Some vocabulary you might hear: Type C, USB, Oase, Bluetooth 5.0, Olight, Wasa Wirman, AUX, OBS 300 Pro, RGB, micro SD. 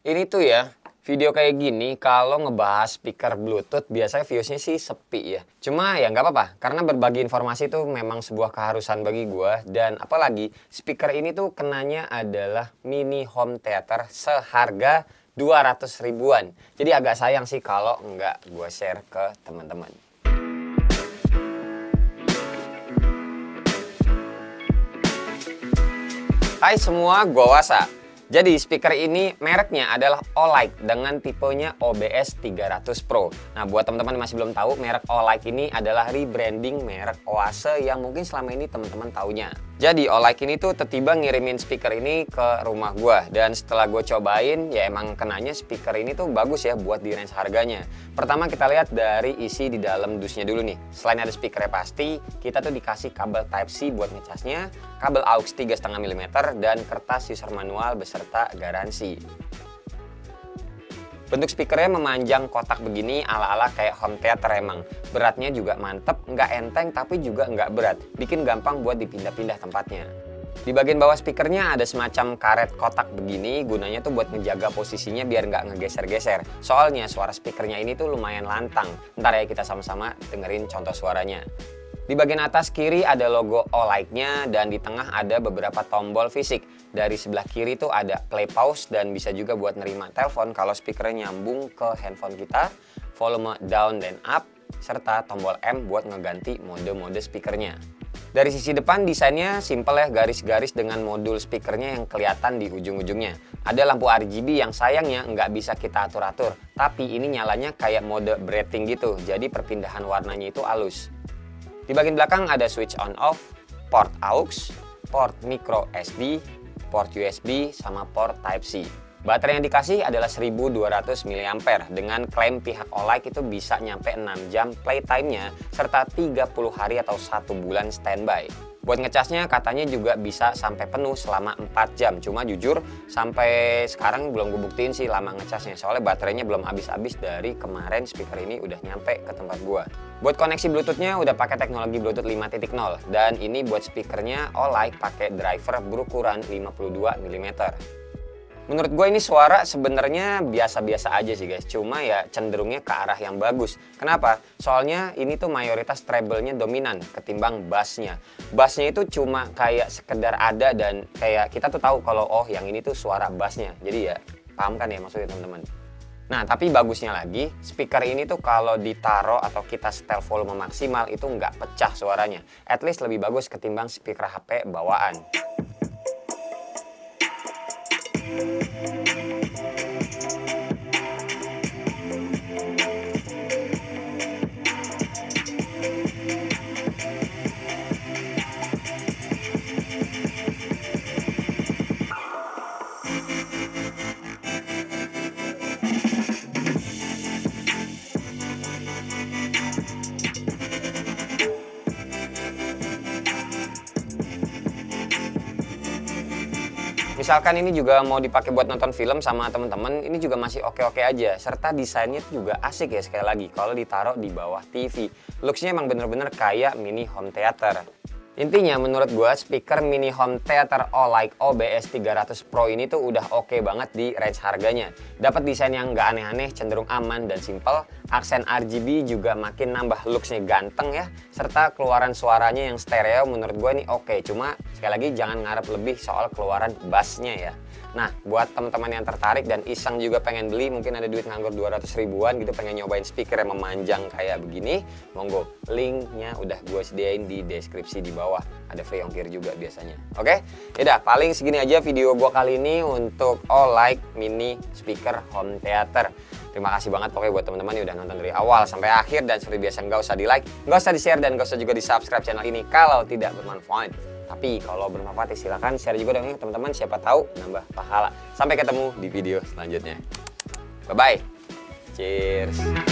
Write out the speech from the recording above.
Ini tuh ya, video kayak gini kalau ngebahas speaker Bluetooth biasanya viewsnya sih sepi ya. Cuma ya nggak apa-apa, karena berbagi informasi itu memang sebuah keharusan bagi gua. Dan apalagi speaker ini tuh kenanya adalah mini home theater seharga 200 ribuan. Jadi agak sayang sih kalau nggak gua share ke teman-teman. Hai semua, gua Wasa. Jadi speaker ini mereknya adalah Olight dengan tipenya OBS 300 Pro. Nah, buat teman-teman yang masih belum tahu, merek Olight ini adalah rebranding merek Oase yang mungkin selama ini teman-teman taunya. Jadi Olight ini tuh tiba-tiba ngirimin speaker ini ke rumah gua, dan setelah gua cobain ya emang kenanya speaker ini tuh bagus ya buat di range harganya. Pertama kita lihat dari isi di dalam dusnya dulu nih. Selain ada speakernya pasti, kita tuh dikasih kabel Type C buat ngecasnya, kabel AUX 3,5 mm dan kertas user manual besar serta garansi. Bentuk speakernya memanjang kotak begini ala-ala kayak home theater emang. Beratnya juga mantep, nggak enteng tapi juga nggak berat. Bikin gampang buat dipindah-pindah tempatnya. Di bagian bawah speakernya ada semacam karet kotak begini, gunanya tuh buat menjaga posisinya biar nggak ngegeser-geser. Soalnya suara speakernya ini tuh lumayan lantang. Ntar ya kita sama-sama dengerin contoh suaranya. Di bagian atas kiri ada logo Olight-nya dan di tengah ada beberapa tombol fisik. Dari sebelah kiri tuh ada play pause dan bisa juga buat nerima telepon kalau speakernya nyambung ke handphone kita. Volume down dan up serta tombol M buat ngeganti mode-mode speakernya. Dari sisi depan desainnya simple ya, garis-garis dengan modul speakernya yang kelihatan di ujung-ujungnya. Ada lampu RGB yang sayangnya nggak bisa kita atur-atur, tapi ini nyalanya kayak mode breathing gitu, jadi perpindahan warnanya itu halus. Di bagian belakang ada switch on off, port AUX, port micro SD, port USB, sama port Type C. Baterai yang dikasih adalah 1200 mAh dengan klaim pihak Olight itu bisa nyampe 6 jam playtime-nya serta 30 hari atau 1 bulan standby. Buat ngecasnya katanya juga bisa sampai penuh selama 4 jam. Cuma jujur sampai sekarang belum gue buktiin sih lama ngecasnya, soalnya baterainya belum habis-habis dari kemarin speaker ini udah nyampe ke tempat gua. Buat koneksi Bluetooth-nya udah pakai teknologi Bluetooth 5.0 dan ini buat speakernya Olight pakai driver berukuran 52 mm. Menurut gue ini suara sebenarnya biasa-biasa aja sih guys, cuma ya cenderungnya ke arah yang bagus. Kenapa? Soalnya ini tuh mayoritas treble-nya dominan ketimbang bass-nya. Bass-nya itu cuma kayak sekedar ada dan kayak kita tuh tahu kalau oh yang ini tuh suara bass-nya. Jadi ya paham kan ya maksudnya teman-teman. Nah, tapi bagusnya lagi, speaker ini tuh kalau ditaro atau kita setel volume maksimal itu nggak pecah suaranya. At least lebih bagus ketimbang speaker HP bawaan. Misalkan ini juga mau dipakai buat nonton film sama temen-temen, ini juga masih oke-oke aja. Serta desainnya juga asik ya sekali lagi kalau ditaruh di bawah TV. Looksnya emang bener-bener kayak mini home theater. Intinya menurut gua speaker mini home theater Olight OBS 300 Pro ini tuh udah oke banget di range harganya. Dapat desain yang nggak aneh-aneh, cenderung aman dan simple. Aksen RGB juga makin nambah looksnya ganteng ya. Serta keluaran suaranya yang stereo menurut gua ini oke. Cuma sekali lagi jangan ngarep lebih soal keluaran bassnya ya. Nah, buat teman-teman yang tertarik dan iseng juga pengen beli, mungkin ada duit nganggur 200 ribuan gitu pengen nyobain speaker yang memanjang kayak begini, monggo, linknya udah gua sediain di deskripsi di bawah. Ada free ongkir juga biasanya. Oke, yaudah paling segini aja video gua kali ini untuk Olight mini speaker home theater. Terima kasih banget pokoknya buat teman-teman yang udah nonton dari awal sampai akhir, dan seperti biasa nggak usah di like, nggak usah di share, dan nggak usah juga di subscribe channel ini kalau tidak bermanfaat. Tapi kalau bermanfaat silahkan share juga dengan teman-teman, siapa tahu nambah pahala. Sampai ketemu di video selanjutnya. Bye bye. Cheers.